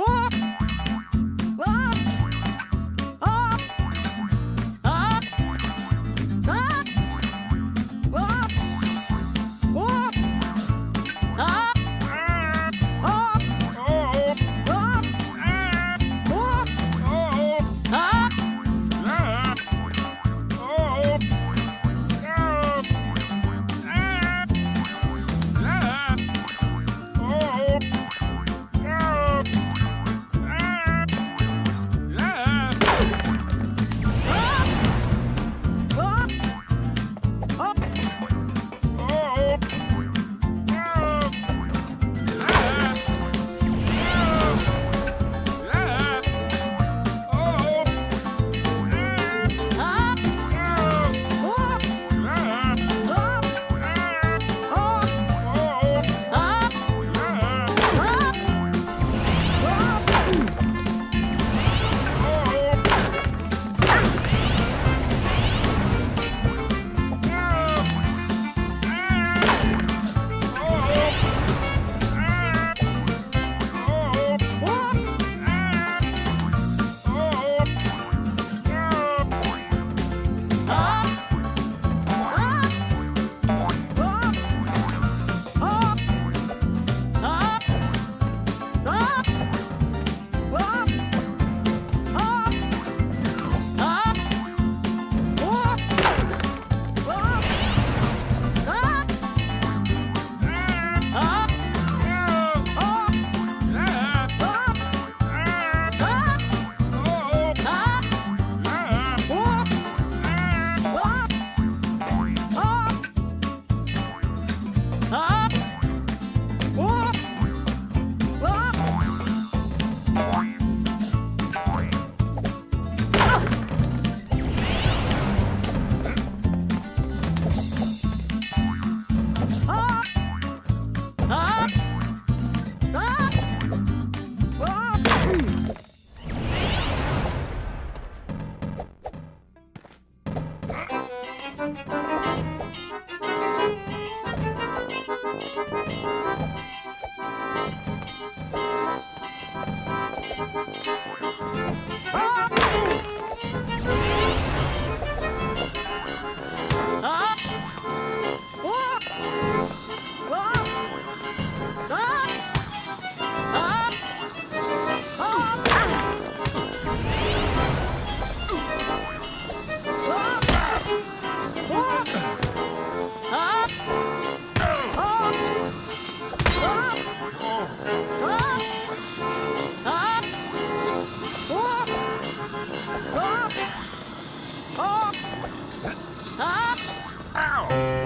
Ow!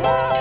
Whoa!